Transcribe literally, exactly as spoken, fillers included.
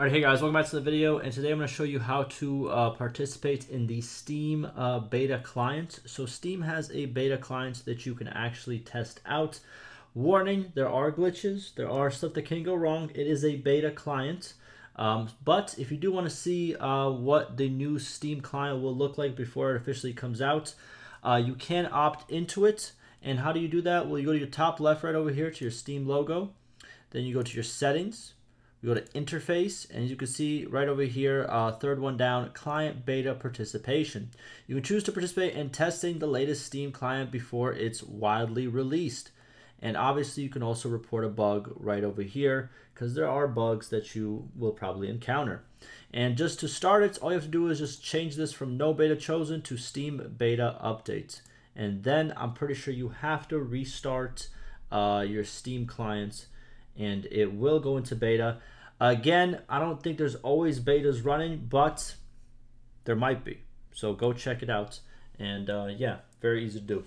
All right, hey guys, welcome back to the video, and today I'm going to show you how to uh, participate in the Steam uh, beta client. So Steam has a beta client that you can actually test out. Warning, there are glitches, there are stuff that can go wrong. It is a beta client, um, but if you do want to see uh, what the new Steam client will look like before it officially comes out, uh, you can opt into it. And how do you do that? Well, you go to your top left right over here to your Steam logo, then you go to your settings. We go to interface, and as you can see right over here, uh, third one down, client beta participation. You can choose to participate in testing the latest Steam client before it's widely released. And obviously you can also report a bug right over here, because there are bugs that you will probably encounter. And just to start it, all you have to do is just change this from no beta chosen to Steam beta updates. And then I'm pretty sure you have to restart uh, your Steam clients, and it will go into beta. Again, I don't think there's always betas running, but there might be. So go check it out. And uh, yeah, very easy to do.